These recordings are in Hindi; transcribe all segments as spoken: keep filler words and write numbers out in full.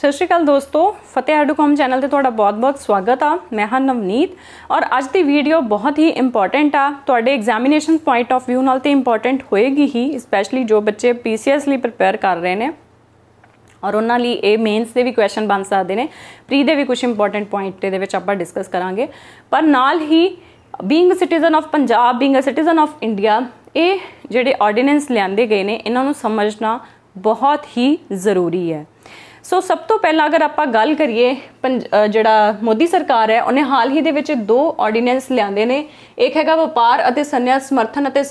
ਸਤਿ ਸ਼੍ਰੀ ਅਕਾਲ दोस्तों, ਫਤਿਹ ਐਡੂਕਮ चैनल ਤੇ ਤੁਹਾਡਾ बहुत-बहुत स्वागत ਆ। मैं ਹਾਂ ਨਵਨੀਤ और ਅੱਜ ਦੀ ਵੀਡੀਓ बहुत ही इंपॉर्टेंट ਆ, ਤੁਹਾਡੇ एग्जामिनेशन पॉइंट ऑफ व्यू ਨਾਲ ਤੇ इंपॉर्टेंट ਹੋਏਗੀ ही, स्पैशली जो बच्चे पीसीएस ਲਈ प्रिपेयर कर रहे ਨੇ और उन्हां लई ये मेनस के भी क्वेश्चन बन सकते हैं। प्री के भी कुछ इंपॉर्टेंट पॉइंट दे विच आपां डिस्कस करांगे, पर नाल ही being a citizen of Punjab, being a citizen of India, ये जिहड़े ऑर्डीनेंस लियांदे गए ने इन्हां नूं समझना बहुत ही जरूरी है। सो so, सब तो पहला अगर आप गल करिए जिहड़ा मोदी सरकार है, उन्हें हाल ही दे विच दो ऑर्डीनेंस लियांदे ने। एक हैगा व्यापार अते संन्यास समर्थन अते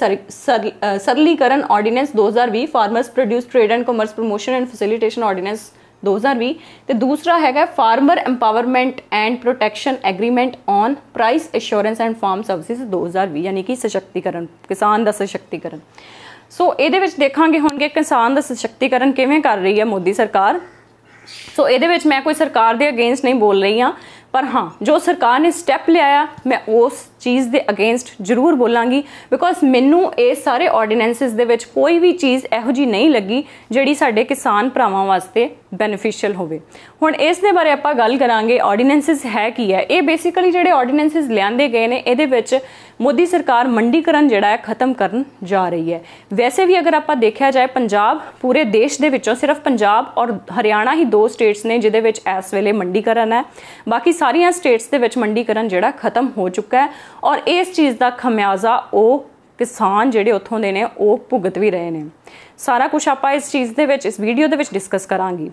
सरलीकरण ऑर्डीनेंस दो हज़ार बीस, farmers produce trade and commerce promotion and facilitation ordinance दो हज़ार बीस, तो दूसरा हैगा farmer empowerment and protection agreement on price assurance and farm services दो हज़ार बीस, यानी कि सशक्तिकरण, किसान का सशक्तिकरण। सो ये देखांगे हुण कि किसान का सशक्तिकरण किवें कर रही है मोदी सरकार। सो so, ये मैं कोई सरकार के अगेंस्ट नहीं बोल रही हाँ, पर हाँ जो सरकार ने स्टैप लिया मैं उस चीज़ के अगेंस्ट जरूर बोलांगी, बिकॉज मैनू ये सारे ऑर्डीनेंसिस दे विच कोई भी चीज़ इहो जी नहीं लगी जिहड़ी साडे किसान भरावां वास्ते बेनीफिशियल होवे। हुण इस दे बारे आपां गल करांगे, ऑर्डीनेंसिस है की है। ये बेसिकली जिहड़े ऑर्डीनेंसिस लियांदे गए ने इहदे विच मोदी सरकार मंडीकरण जिहड़ा है खत्म करन जा रही है। वैसे भी अगर आपां देखा जाए पंजाब, पूरे देश दे विचों सिर्फ पंजाब और हरियाणा ही दो स्टेट्स ने जिहदे विच इस वेले मंडीकरण है, बाकी सारिया स्टेट्स दे विच मंडीकरण जिहड़ा खत्म हो चुका है और इस चीज़ का खमियाजा वो किसान जिहड़े उत्थों दे ने वो भुगत भी रहे हैं। सारा कुछ आप इस चीज़ दे विच इस वीडियो दे विच डिस्कस करांगी।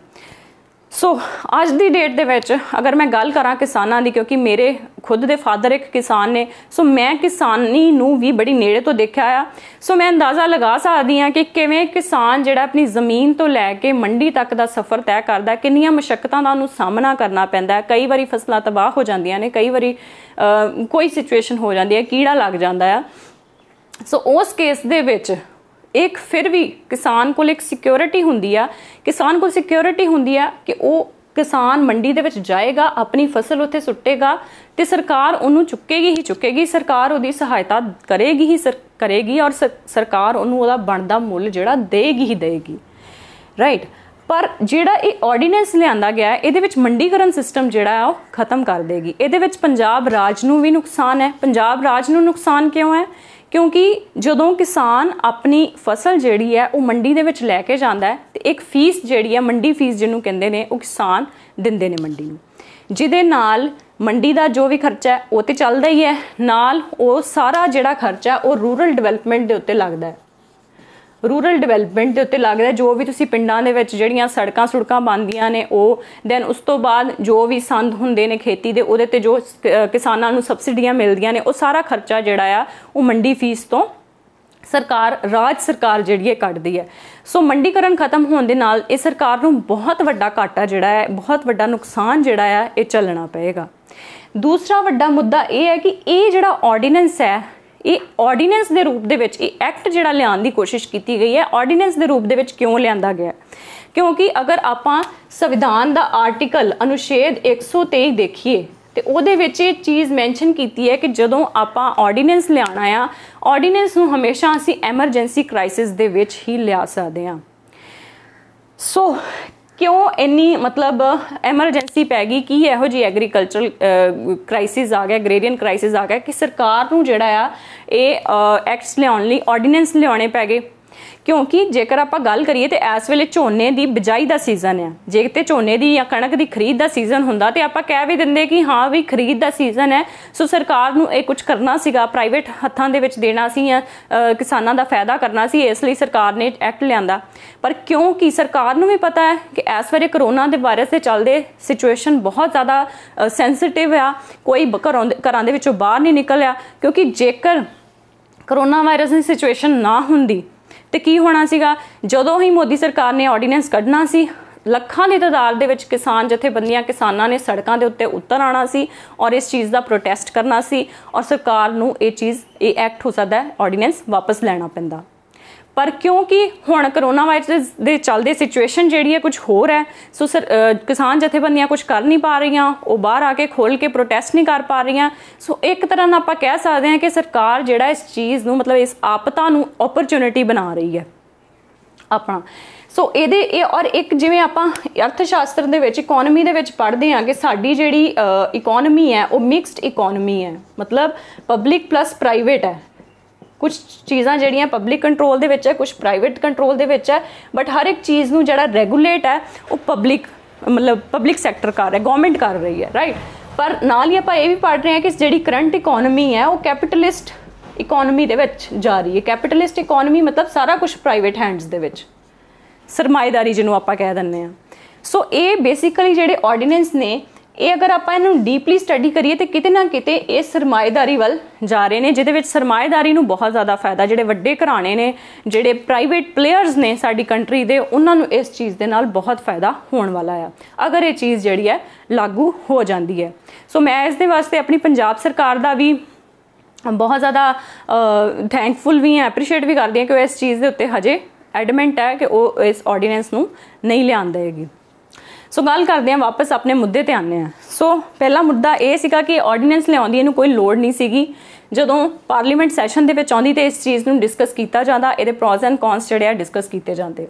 सो so, आज दी डेट दे विच अगर मैं गल करां किसानां दी, क्योंकि मेरे खुद दे फादर एक किसान ने, सो so, मैं किसानी नूं भी बड़ी नेड़े तो देखा आ। सो so, मैं अंदाज़ा लगा सकदी हाँ कि किवें किसान जिहड़ा अपनी ज़मीन तो लैके मंडी तक का सफ़र तय करदा, किन्नियां मुशक्कतां दा उहनूं सामना करना पैंदा। कई बारी फसलां तबाह हो जांदियां ने, कई बारी कोई सिचुएशन हो जाती है, कीड़ा लग जाता है। सो so, उस केस दे विच एक फिर भी किसान को एक सिक्योरिटी होंदी है, किसान को सिक्योरिटी होंदी है कि वो किसान मंडी दे विच जाएगा, अपनी फसल उत्थे सुट्टेगा तो सरकार उन्हों चुकेगी ही चुकेगी, सरकार उसकी सहायता करेगी ही सर करेगी और सर, सरकार उन्हों उहदा बनदा मुल जिहड़ा देगी ही देगी, राइट। पर जिहड़ा ये ऑर्डीनेंस लियांदा गया है इहदे विच मंडीकरण सिस्टम जिहड़ा है वो खत्म कर देगी। इहदे विच पंजाब राज नूं भी नुकसान है। पंजाब राज नूं नुकसान क्यों है? क्योंकि जदों किसान अपनी फसल जिहड़ी है वो मंडी दे विच लैके जांदा है तो एक फीस जिहड़ी है, मंडी फीस जिन्हों कहंदे ने, वो किसान दिंदे ने मंडी नूं, जिहदे नाल मंडी का जो भी खर्चा है वो तो चलदा ही है, नाल वो सारा जिहड़ा खर्चा है वो रूरल डिवेलपमेंट के उत्ते लगदा है। रूरल डिवेलपमेंट के उत्ते लगदा है जो भी तुसीं पिंडां दे विच जिहड़ियां सड़कां सुड़कां बनदियां ने वो, दैन उस तो बाद जो भी संद हुंदे ने खेती दे उहदे ते जो किसानां नूं सबसिडियां मिलदियां ने वो सारा खर्चा जिहड़ा आ वो मंडी फीस तो सरकार राज सरकार जिहड़ी कड्डदी है। सो मंडीकरण खत्म होण दे नाल इस सरकार नूं बहुत वड्डा घाटा जिहड़ा है, बहुत वड्डा नुकसान जिहड़ा आ ये झलना पेगा। दूसरा वड्डा मुद्दा यह है कि ये जिहड़ा ऑर्डीनेंस है ये ऑर्डीनेंस के रूप दे विच एक्ट जिहड़ा लिआउण दी कोशिश की गई है। ऑर्डीनेंस के रूप दे विच क्यों लिआंदा गया? क्योंकि अगर आपां संविधान का आर्टिकल अनुच्छेद एक सौ तेई देखिए तो उहदे विच ये चीज़ मैनशन की है कि जदों आपां ऑर्डीनेंस लिआना आ, ऑर्डीनेंस नूं हमेशा असीं एमरजेंसी क्राइसिस दे विच ही लिआ सकदे हां। सो क्यों इन्नी मतलब एमरजेंसी पै गई कि इहो जी एग्रीकल्चरल क्राइसिस आ गया, एग्रेरियन क्राइसिस आ गया कि सरकार नूं जिहड़ा आ ये एक्ट्स लिआउण लई ऑर्डीनेंस लिआउणे पै गए। क्योंकि जेकर आपां गल करिए तो इस वेले झोने की बिजाई का सीजन है, जे तो झोने की या कणक की खरीद का सीजन हुंदा तो आपां कह भी दिंदे कि हाँ भी खरीद का सीजन है, सो सरकार नूं ये कुछ करना सीगा, प्राइवेट हत्थां दे विच देना सी या किसानां दा फायदा करना सी, इसलिए सरकार ने एक्ट लिआंदा। पर क्योंकि सरकार नूं भी पता है कि इस वेले करोना दे वायरस दे चलदे सिचुएशन बहुत ज़्यादा सेंसिटिव आ, कोई घरों घरां दे विचों बाहर नहीं निकलिया, क्योंकि जेकर करोना वायरस दी सिचुएशन ना हुंदी तो की होना सीगा? जदों ही मोदी सरकार ने ऑर्डीनेंस कढ़ना सी लखां की तादाद दे विच किसान जथेबंदियां किसानां ने सड़कों के उत्ते उतर आना सी और इस चीज़ का प्रोटेस्ट करना सी और सरकार नूं ये चीज़ ये एक्ट हो सकदा है ऑर्डीनेंस वापस लैना पैंदा। पर क्योंकि हुण करोना वायरस दे चलदे सिचुएशन जिहड़ी है कुछ होर है, सो सर आ, किसान जथेबंदियां कुछ कर नहीं पा रही, वो बाहर आके खोल के प्रोटेस्ट नहीं कर पा रही। सो एक तरह नाल आपां कह सकदे हां कि सरकार जिहड़ा इस चीज़ नूं मतलब इस आपदा नूं अपॉर्चुनिटी बना रही है अपना। सो ये और एक जिवें आपां अर्थशास्त्र दे विच इकोनॉमी दे विच पढ़दे आं कि साडी जिहड़ी इकोनॉमी है वो मिक्सड इकोनॉमी है, मतलब पब्लिक प्लस प्राइवेट है। कुछ चीज़ां जिहड़ियां पब्लिक कंट्रोल दे विच है, कुछ प्राइवेट कंट्रोल दे विच है, बट हर एक चीज़ नूं जिहड़ा रेगूलेट है वो पब्लिक मतलब पब्लिक सैक्टर कर रहा है, गवर्नमेंट कर रही है, राइट। पर नाल ही आपां ये भी पढ़ रहे हैं कि जिहड़ी करंट इकोनॉमी है वो कैपिटलिस्ट इकोनॉमी दे विच जा रही है। कैपिटलिस्ट इकोनॉमी मतलब सारा कुछ प्राइवेट हैंड्स दे विच, सरमाएदारी जिन्हों आप कह दें। सो ये बेसिकली जेडे ऑर्डीनेंस ने ये अगर आप डीपली स्टडी करिए तो किते ना किते ये सरमाएदारी वाल जा रहे हैं, जिहदे विच सरमाएदारी नूं बहुत ज़्यादा फायदा, जेडे वड्डे घराणे ने, जेडे प्राइवेट प्लेयर्स ने साडी कंट्री दे, उन्हां नूं इस चीज़ दे नाल बहुत फायदा होने वाला है अगर ये चीज़ जिहड़ी है लागू हो जाती है। सो मैं इस दे वास्ते अपनी पंजाब सरकार का भी बहुत ज़्यादा थैंकफुल भी है, एप्रीशिएट भी करती है कि वह इस चीज़ के उत्ते हजे एडमेंट है कि वो इस ऑर्डीनेंस नूं नहीं लिया देगी। सो गल करते हैं, वापस अपने मुद्दे पर आने हैं। सो पहला मुद्दा ये सीगा कि ऑर्डीनेंस लियाउंदी नूं कोई लोड़ नहीं सीगी, जदों पार्लीमेंट सैशन दे विच आउंदी ते इस चीज़ नूं डिस्कस किया जाता, ये प्रोज एंड कॉन्स जिहड़े आ डिस्कस किए जाते।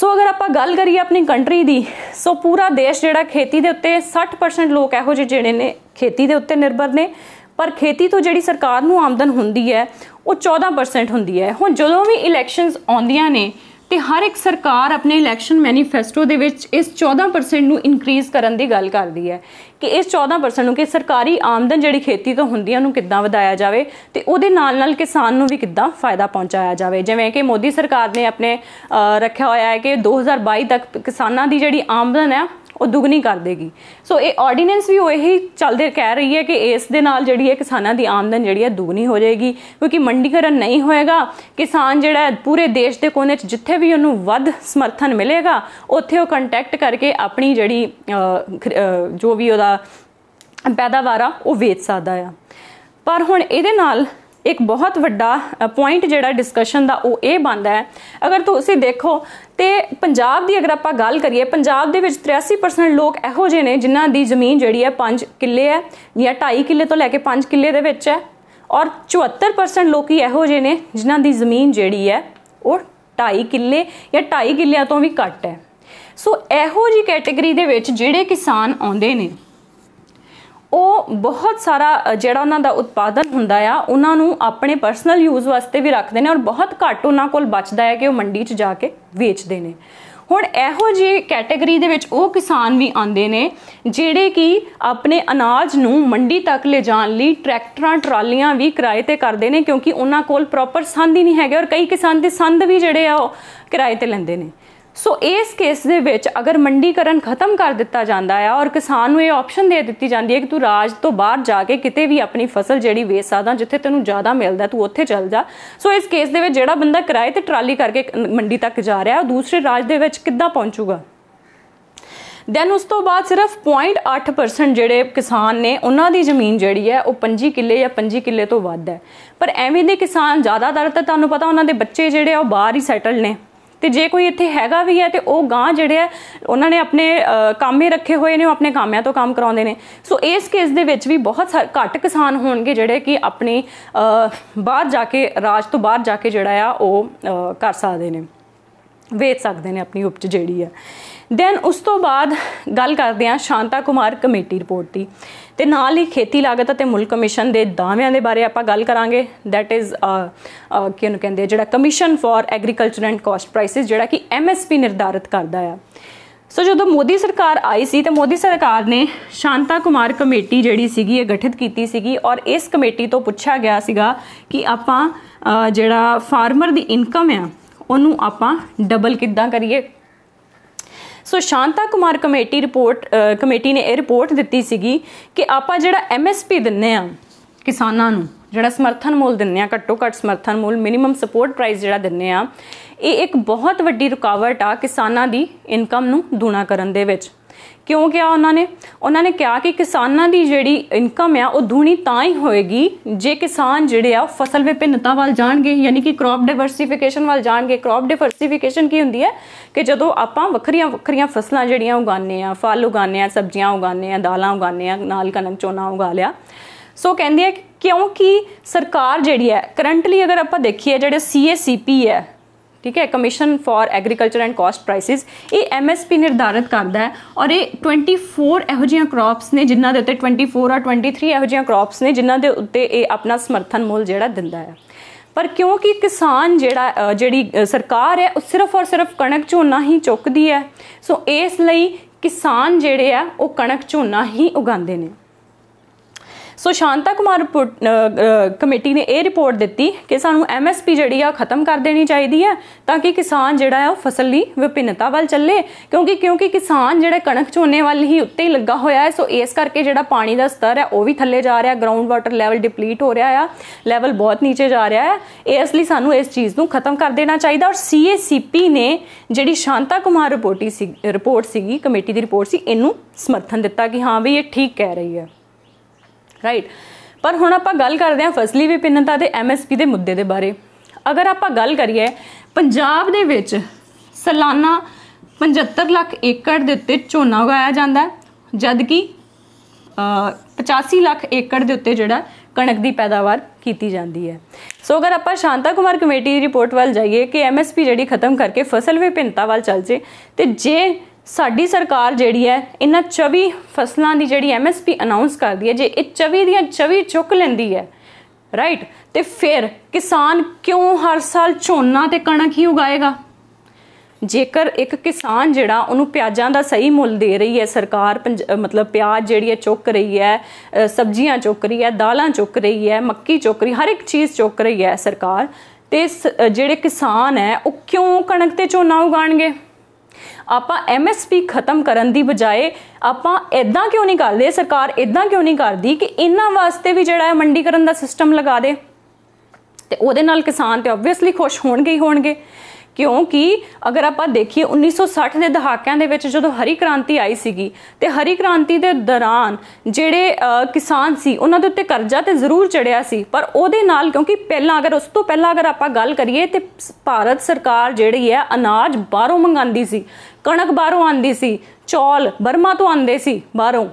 सो अगर आप गल करिए अपनी कंट्री की, सो पूरा देश जिहड़ा खेती के उत्ते साठ परसेंट लोग इहो जिहे जिहड़े ने खेती के उत्ते निर्भर ने, पर खेती तो जिहड़ी सरकार नूं आमदन हुंदी है वो चौदह परसेंट हुंदी है। हुण जदों भी इलैक्शनस आउंदियां ने ते हर एक सरकार अपने इलैक्शन मैनीफेस्टो दे विच इस चौदह परसेंट नूं इनक्रीज़ करन दी गल करदी है कि इस चौदह परसेंट नूं कि सरकारी आमदन जिहड़ी खेती तो हुंदी है नूं किद्दां वधाया जाए ते उहदे नाल नाल किसान नूं भी किद्दां फायदा पहुँचाया जाए। जिवें कि मोदी सरकार ने अपने रखिया होया है कि दो हज़ार बाई तक किसानां दी जिहड़ी आमदन है वो दुगनी कर देगी। सो ये ऑर्डीनेंस भी वही चलते कह रही है कि इस दे नाल जिहड़ी है किसानों की आमदन जिहड़ी है दुगनी हो जाएगी, क्योंकि मंडीकरण नहीं होएगा। किसान जिहड़ा पूरे देश के कोने जिथे भी उन्होंने वध समर्थन मिलेगा उत्थे वो कंटैक्ट करके अपनी जिहड़ी जो भी उहदा पैदावार वो वेच सकदा है। पर हुण इहदे नाल एक बहुत वड्डा पॉइंट जिहड़ा डिस्कशन का वो ये बनता है, अगर तुसीं देखो तो पंजाब की अगर आप गल करिए, पंजाब दे विच तिरासी परसेंट लोग इहो जिहे ने जिन्हां दी जमीन जिहड़ी है पाँच किले है या ढाई किले तो लैके पाँच किले दे विच है, और चौहत्तर परसेंट लोग इहो जिहे ने जिन्हां दी जमीन जिहड़ी है वो ढाई किले या ढाई किलियां तो भी घट है। सो इहो जी कैटेगरी दे विच जिहड़े किसान आउंदे ने ਉਹ बहुत सारा ਜਿਹੜਾ ਉਹਨਾਂ ਦਾ उत्पादन ਹੁੰਦਾ ਆ ਉਹਨਾਂ ਨੂੰ ਆਪਣੇ ਪਰਸਨਲ यूज़ ਵਾਸਤੇ ਵੀ ਰੱਖਦੇ ਨੇ, ਔਰ ਬਹੁਤ ਘੱਟ ਉਹਨਾਂ ਕੋਲ ਬਚਦਾ ਹੈ ਕਿ ਉਹ ਮੰਡੀ 'ਚ ਜਾ ਕੇ ਵੇਚਦੇ ਨੇ। ਹੁਣ ਇਹੋ ਜਿਹੀ ਕੈਟੇਗਰੀ ਦੇ ਵਿੱਚ ਉਹ ਕਿਸਾਨ ਵੀ ਆਉਂਦੇ ਨੇ ਜਿਹੜੇ ਕਿ ਆਪਣੇ ਅਨਾਜ ਨੂੰ ਮੰਡੀ ਤੱਕ ਲਿਜਾਣ ਲਈ ਟਰੈਕਟਰਾਂ ਟਰਾਲੀਆਂ ਵੀ ਕਿਰਾਏ ਤੇ ਕਰਦੇ ਨੇ, ਕਿਉਂਕਿ ਉਹਨਾਂ ਕੋਲ ਪ੍ਰੋਪਰ ਸੰਦ ਹੀ ਨਹੀਂ ਹੈਗੇ, ਔਰ ਕਈ ਕਿਸਾਨ ਦੇ ਸੰਦ ਵੀ ਜਿਹੜੇ ਆ ਉਹ ਕਿਰਾਏ ਤੇ ਲੈਂਦੇ ਨੇ। सो इस केस दे विच अगर मंडीकरण खत्म कर दिता जाता है और किसान ये ऑप्शन दे दी जाती है कि तू राज तो बाहर जाके किते भी अपनी फसल जी वेच सकदा, जिथे तेनों ज़्यादा मिलता तू उत्थे चल जा। सो so, इस केस दे विच जिहड़ा बंदा किराए ते ट्राली करके मंडी तक जा रहा है दूसरे राज दे विच किद्दां पहुंचूगा। दैन उस तो बाद सिर्फ पॉइंट अठ परसेंट जोड़े किसान ने उन्हां दी जमीन जिहड़ी है वो पंजी किले या पंजी किले तो वध है, पर एवें दे किसान ज़्यादातर तो तुहानूं पता उन्हां दे बच्चे जिहड़े आ बाहर ही सैटल ने, तो जे कोई इत्थे हैगा भी है तो वह गांह जिहड़े है उन्होंने अपने कामे रखे हुए ने, अपने कामियां तो काम कराउंदे ने। सो इस केस दे विच भी बहुत सारे घट किसान होणगे जिहड़े कि अपने बाहर जाके राज तो बाहर जाके जिहड़ा आ वो कर सकदे ने, वेच सकदे ने अपनी उपज जिहड़ी है। दैन उस तो बाद गल करदे आ शांता कुमार कमेटी रिपोर्ट की, तो नाल ही खेती लागत ते मुल कमीशन के दाव्यां दे बारे आपां गल करांगे। दैट इज़ किहनूं कहिंदे जिहड़ा commission for agriculture and cost prices जिहड़ा कि एम एस पी निर्धारित करदा आ। सो जदों मोदी सरकार आई सी तो मोदी सरकार ने शांता कुमार कमेटी जिहड़ी सीगी ये गठित कीती सीगी, और इस कमेटी तो पुछया गया सीगा कि आपां जिहड़ा फार्मर दी इनकम आ उहनूं आपां डबल किद्दां करिए। So so, Shanta Kumar committee report committee ने यह रिपोर्ट दी सीगी कि आपां जिहड़ा एम एस पी दिन्ने आ किसानां नूं, जिहड़ा समर्थन मोल दिन्ने आ, घट्टो घट समर्थन मोल मिनीमम सपोर्ट प्राइस जिहड़ा दिन्ने आ, ये एक बहुत वड्डी रुकावट आ किसानां दी इनकम नूं दूना करन दे विच। क्यों क्या उन्होंने उन्होंने कहा कि किसानों की जिहड़ी इनकम आ वो दूनी तां ही होएगी जे किसान जिहड़े आ फसल विभिन्नता वाल जाणगे, यानी कि क्रॉप डाइवर्सिफिकेशन वाल जाणगे। क्रॉप डाइवर्सिफिकेशन की हुंदी है कि जदों आपां वखरियां वखरियां फसलां जिहड़ियां उगाने आ, फल उगाने आ, सब्जियां उगाने आ, दालां उगाने आ, नाल कणक चोना उगा लिया। सो कहिंदी है क्योंकि सरकार जिहड़ी है करंटली अगर आपां देखीए जिहड़े सी ए सी पी है ठीक है, commission for agriculture and cost prices, ये एमएसपी निर्धारित करता है। और ये चौबीस ਇਹੋ ਜਿਹੀਆਂ क्रॉप्स ने जिन्होंने उत्ते चौबीस और तेईस ਇਹੋ ਜਿਹੀਆਂ क्रॉप्स ने जिन्होंने उत्ते ये अपना समर्थन मोल जोड़ा दिता है। पर क्योंकि किसान जोड़ा जी सरकार है सिर्फ और सिर्फ कणक झोना ही चुकती है, सो इसलिए किसान जोड़े है वो कणक झोना ही उगाते हैं। सो शांता कुमार कमेटी ने यह रिपोर्ट दी कि सानू एम एस पी जी खत्म कर देनी चाहिए है ताकि किसान जोड़ा है फसली विभिन्नता वाल चले, क्योंकि क्योंकि किसान जोड़ा कणक झोने वाल ही उत्ते ही लगा होया है। सो इस करके जो पानी का स्तर है वह भी थले जा रहा है, ग्राउंड वाटर लैवल डिप्लीट हो रहा है, लैवल बहुत नीचे जा रहा है, इसलिए सानू इस चीज़ को खत्म कर देना चाहिए। और सी ए सी पी ने जी शांता कुमार रिपोर्टी सी रिपोर्ट सी कमेटी की रिपोर्ट से इनू समर्थन दिता कि हाँ भी ये ठीक कह रही है, राइट। पर हुण आपां गल करदे हां फसली विभिन्नता ते एम एस पी के मुद्दे के बारे। अगर आपां गल करिए पंजाब दे विच सालाना पचहत्तर लाख एकड़ दे उत्ते झोना उगाया जाता है, जबकि पचासी लाख एकड़ दे उत्ते जिहड़ा कणक की पैदावार की जाती है। सो अगर आप शांता कुमार कमेटी रिपोर्ट वाल जाइए कि एम एस पी जी खत्म करके फसल विभिन्नता वाल चल जे, तो जे साड़ी सरकार जिहड़ी है इन्हां चौबी फसलों की जिहड़ी एम एस पी अनाउंस करती है, जे ये चौबी दियां चौबी चुक लैंदी है, राइट, तो फिर किसान क्यों हर साल झोना ते कणक ही उगाएगा? जेकर एक किसान जिहड़ा उन्होंने प्याजा का सही मुल दे रही है सरकार, पंज मतलब प्याज जिहड़ी है चुक रही है, सब्जियां चुक रही है, दालां चुक रही है, मक्की चुक रही, हर एक चीज़ चुक रही है सरकार, तो जिहड़े किसान है वह क्यों कणक ते झोना उगाणगे? ਆਪਾਂ एम एस पी खत्म करन दी बजाए ਆਪਾਂ इदां क्यों नहीं करदे, सरकार इदां क्यों नहीं करदी कि इन्हां वास्ते भी जिहड़ा मंडीकरण दा सिस्टम लगा दे, ते उहदे नाल किसान ते ओबवियसली खुश होणगे ही होणगे। क्योंकि अगर आप देखिए उन्नीस सौ साठ के दहाकों के विच जो हरी क्रांति आई सी, तो हरी क्रांति के दौरान जोड़े किसान सी उन्होंने उत्ते कर्जा तो जरूर चढ़िया सी, पर उहदे नाल क्योंकि पहला अगर उस तो पहला अगर आप गल करिए तो भारत सरकार जिहड़ी है अनाज बाहरों मंगांदी सी, कणक बाहरों आंदी सी, चौल बर्मा तो आंदे सी बाहरों।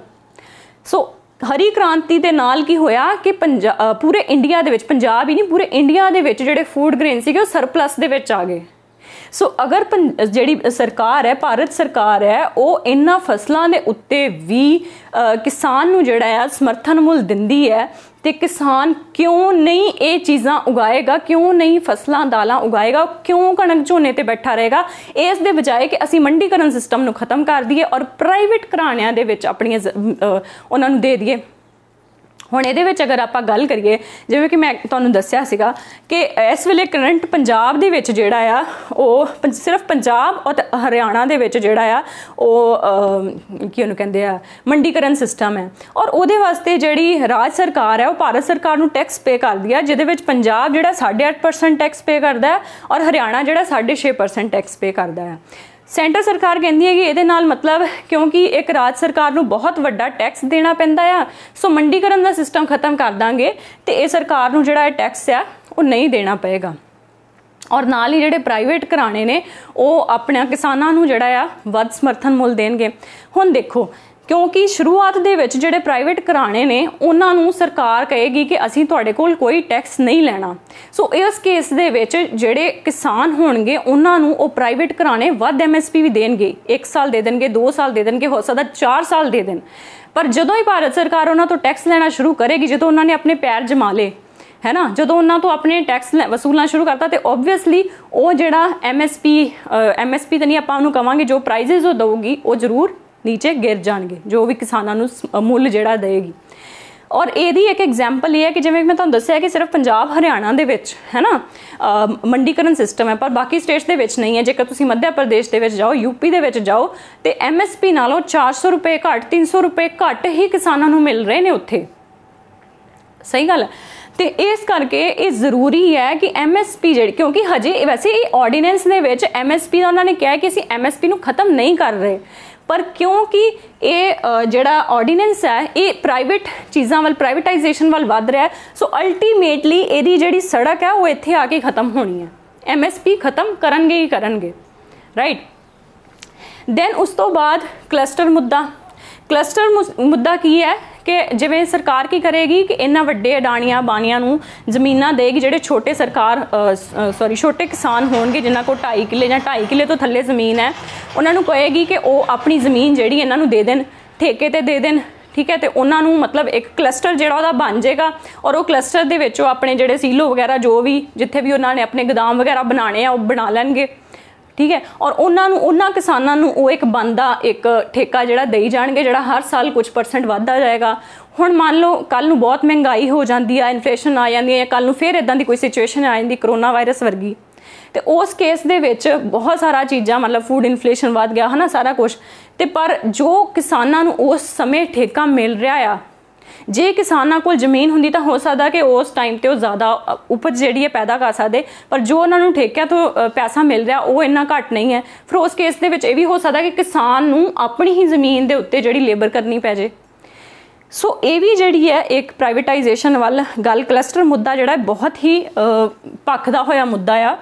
सो हरी क्रांति के नाल की होया कि पंजा पूरे इंडिया के पंजाब ही नहीं पूरे इंडिया के जोड़े फूड ग्रेन से सरपलस के आ गए। सो so, अगर जी सरकार है भारत सरकार है वो इन्हों फसलों के उत्ते भी आ, किसान नूं जिहड़ा है समर्थन मुल दिंदी है, तो किसान क्यों नहीं ये चीज़ां उगाएगा, क्यों नहीं फसलों दालां उगाएगा, क्यों कणक झोने ते बैठा रहेगा? इस दे बजाय कि असी मंडीकरण सिस्टम नूं खत्म कर दीए और प्राइवेट घराणियां दे विच अपणियां उन्हां नूं दे दीए। हुण इहदे विच अगर आप गल करिए जिवें कि मैं तुहानूं दस्सिया सीगा कि इस वेले करंट पंजाब दे विच जिहड़ा आ वो सिर्फ पंजाब और हरियाणा दे विच जिहड़ा आ वो कि उहनूं कहिंदे आ मंडीकरण सिस्टम है, और उहदे वास्ते जिहड़ी राज सरकार है वो भारत सरकार नूं टैक्स पे करदी है, जिहदे विच पंजाब जिहड़ा साढ़े अठ परसेंट टैक्स पे करदा है और हरियाणा जिहड़ा साढ़े छे परसेंट टैक्स पे करदा है। सेंटर सरकार कहती है कि ये नाल मतलब क्योंकि एक राज सरकार को बहुत वड्डा टैक्स देना पैंदा आ, सो मंडीकरण का सिस्टम खत्म कर देंगे तो ये सरकार को जिहड़ा टैक्स है वो नहीं देना पएगा, और नाल ही जिहड़े प्राइवेट घराने ने वो अपने किसानों को जिहड़ा वध समर्थन मुल देंगे। हुण देखो क्योंकि शुरुआत दे विच जिहड़े प्राइवेट घराने ने उन्हां नूं सरकार कहेगी कि असीं तुहाडे कोल कोई टैक्स नहीं लैना, सो इस केस दे विच जिहड़े किसान होणगे उन्हां नूं ओ प्राइवेट घराने वध एम एस पी भी देणगे, एक साल दे देणगे, दो साल दे देणगे, हो सकदा चार साल दे देण। पर जदों ही भारत सरकार उन्हां तों टैक्स लैना शुरू करेगी, जदों उन्हां ने अपने पैर जमा ले है ना, जदों उन्हां तों अपने टैक्स वसूलना शुरू करता, तो ओबवियसली वो जिहड़ा M S P M S P तो नहीं आपां उहनूं कहांगे जो प्राइजिज वो देऊगी वो जरूर नीचे गिर जाएंगे, जो भी किसानों नूं मुल जिहड़ा देगी। और यही एक एग्जैम्पल ये है कि जिवें मैं तुहानूं दस्सिया कि सिर्फ पंजाब हरियाणा दे विच है ना मंडीकरण सिस्टम है, पर बाकी स्टेट्स दे विच नहीं है। जेकर तुसीं मध्य प्रदेश दे विच जाओ, यूपी दे विच जाओ, तो एम एस पी नालों चार सौ रुपये घट तीन सौ रुपये घट ही किसानों नूं मिल रहे ने उत्थे, सही गल है। तो इस करके ये जरूरी है कि एम एस पी जी क्योंकि हजे वैसे ये ऑर्डीनेंस दे विच एम एस पी का उन्होंने कहा कि असीं एम एस पी नूं खत्म नहीं कर रहे, पर क्योंकि ये जिहड़ा ऑर्डीनेंस है ये प्राइवेट चीज़ों वाल प्राइवेटाइजेशन वाल वध रहा है, सो अल्टीमेटली इहदी जिहड़ी सड़क है वो इत्थे आके खत्म होनी है, एम एस पी खत्म करनगे ही करनगे, राइट। दैन उस तो बाद क्लस्टर मुद्दा, क्लस्टर मुद्दा की है कि जिवें सरकार की करेगी कि इन्हां वड्डे अडाणियां बाणियां नूं जमीनां देगी जिहड़े छोटे सरकार सॉरी छोटे किसान होणगे जिन्हां कोल ढाई किले जां ढाई किले तो थल्ले जमीन है, उन्हां नूं कहेगी कि वो अपनी जमीन जिहड़ी इन्हां नूं दे देन, ठेके ते दे देन, ठीक है। तो उन्होंने मतलब एक क्लस्टर जोड़ा बन जाएगा और वो क्लस्टर के अपने जोड़े सीलो वगैरह जो भी जिथे भी उन्होंने अपने गोदाम वगैरह बनाने वो बना लेंगे, ठीक है। और उन्होंने उन्होंने किसानों वो एक बनता एक ठेका जोड़ा दे जाएंगे जोड़ा हर साल कुछ परसेंट वाधा जाएगा। हुण मान लो कल बहुत महंगाई हो जाती है, इन्फ्लेशन आ जाती है, कल फिर इदा की कोई सिचुएशन आ जाती करोना वायरस वर्गी, तो उस केस दे विच बहुत सारा चीज़ा मतलब फूड इन्फ्लेशन वध गया है ना सारा कुछ। तो पर जो किसानों नूं उस समय ठेका मिल रहा आ, जे किसानों कोल जमीन होंदी तो हो सकता कि उस टाइम तो ज़्यादा उपज जिहड़ी है पैदा कर सकते, पर जो उन्होंने ठेके तो पैसा मिल रहा वो इन्ना घट नहीं है। फिर उस केस दे विच ये भी हो सकता कि किसान नूं अपनी ही जमीन के उत्ते जिहड़ी लेबर करनी पै जाए। सो ये भी जी है एक प्राइवेटाइजेशन वाल गल क्लस्टर मुद्दा जोड़ा बहुत ही भखदा होया मुद्दा आ।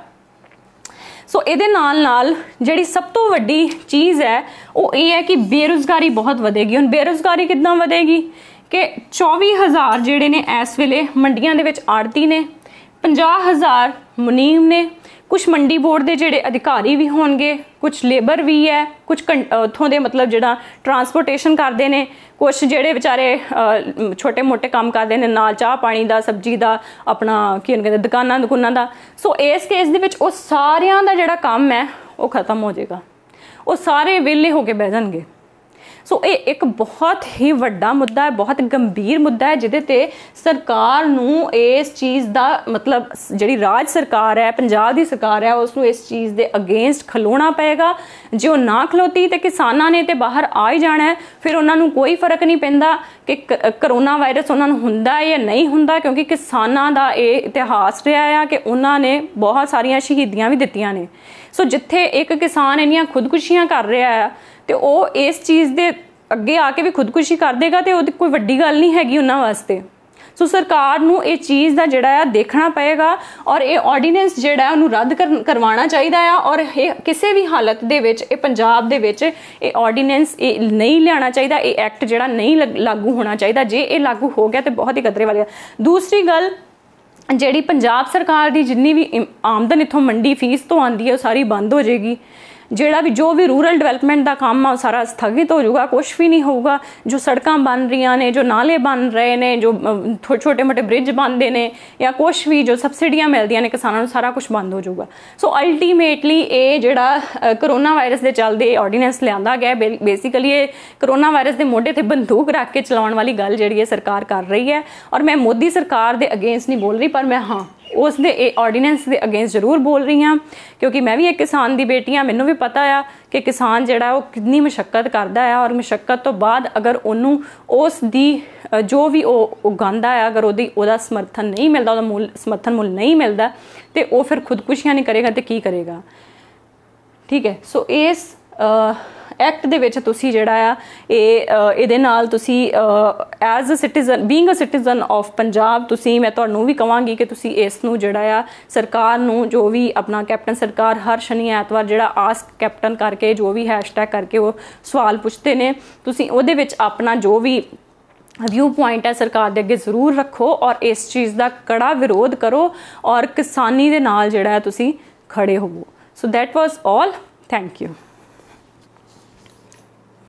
सो so, ये जी सब तो वही चीज़ है वो ये है कि बेरोज़गारी बहुत वधेगी। हम बेरोज़गारी कितना वधेगी कि चौबी हज़ार जोड़े ने इस वेले मंडिया के आड़ती ने, पंजाह हज़ार मुनीम ने, कुछ मंडी बोर्ड के जोड़े अधिकारी भी होंगे, कुछ लेबर भी है, कुछ उतों के मतलब जो ट्रांसपोर्टेशन करते हैं, कुछ जोड़े बेचारे छोटे मोटे काम करते हैं नाल चाह पानी का सब्जी का अपना की कहते दुकाना दुकाना का। सो इस केस दे विच वो सारियां दा जिहड़ा काम है वो खत्म हो जाएगा, वो सारे वेले होके बह जाएंगे। सो ये एक बहुत ही वड्डा मुद्दा है, बहुत गंभीर मुद्दा है, जिहदे ते सरकार नूं इस चीज़ दा मतलब जिहड़ी राज सरकार है पंजाब दी सरकार है उसनूं इस चीज़ दे अगेंस्ट खलोना पेगा। जो ना खलोती तो किसानां ने तो बाहर आ ही जाना है, फिर उन्होंने कोई फर्क नहीं पैंदा कि करोना वायरस उन्होंने हुंदा या नहीं हुंदा, क्योंकि किसानां दा ये इतिहास रहा है कि उन्होंने बहुत सारिया शहीदियां भी दित्तियां ने। सो जिथे एक किसान इन्नियां खुदकुशियां कर रहा है तो वो इस चीज़ के अगे आके भी खुदकुशी कर देगा तो वो कोई वड्डी गल नहीं हैगी उन्होंने वास्ते। सो सरकार नूं इस चीज़ का जोड़ा देखना पएगा और ये ऑर्डीनेंस जोड़ा रद्द कर करवाना चाहिए आ, और ये किसी भी हालत दे विच ये पंजाब दे विच ये ऑर्डीनेंस ये नहीं लियाना चाहिए, ये एक्ट जोड़ा नहीं लागू होना चाहिए। जे ये लागू हो गया तो बहुत ही खतरे वाली गल। दूसरी गल जिहड़ी पंजाब सरकार की जिन्नी भी आमदन इत्थों मंडी फीस तो आती है वो सारी बंद हो जाएगी, जोड़ा भी जो भी रूरल डिवेलपमेंट का काम है सारा स्थगित हो जाएगा, कुछ भी नहीं होगा। जो सड़क बन रही ने, जो नाले बन रहे हैं, जो थो, छोटे मोटे ब्रिज बनते हैं या कुछ भी जो सबसिडियाँ मिलदियाँ ने किसानों सारा कुछ बंद हो जाएगा। सो अल्टीमेटली ये जोड़ा करोना वायरस के चलते ऑर्डीनेंस लिया गया, बे बेसिकली ये करोना वायरस के मोढे ते बंदूक रख के चलाने वाली गल जी सरकार कर रही है। और मैं मोदी सरकार के अगेंस्ट नहीं बोल रही, पर मैं हाँ उस दे ऑर्डीनेंस के अगेंस्ट जरूर बोल रही हाँ, क्योंकि मैं भी एक किसान की बेटी हाँ। मैनू भी पता आ कि किसान जिहड़ा वो कितनी मुशक्कत करता है, और मुशक्कत तो बाद अगर उन्हूं उस दी जो भी वो उगांदा है अगर उहदी उहदा समर्थन नहीं मिलता, उहदा मुल समर्थन मुल नहीं मिलता, तो वो फिर खुदकुशियां नहीं करेगा तो की करेगा, ठीक है। सो इस एक्ट दे विच तुसी जिहड़ा आ ये इहदे नाल तुसी as a citizen being a citizen of Punjab तुसी मैं तुहानूं भी कहांगी कि तुसी इस नूं जिहड़ा आ सरकार नूं जो भी अपना कैप्टन सरकार हर शनि ऐतवार जिहड़ा आस्क कैप्टन करके जो भी हैशटैग करके वो सवाल पुछते ने, तुसी उहदे विच अपना जो भी व्यू पॉइंट है सरकार दे अगे जरूर रखो और इस चीज़ का कड़ा विरोध करो और किसानी दे नाल जिहड़ा तुसी खड़े होवो। So that was all, thank you.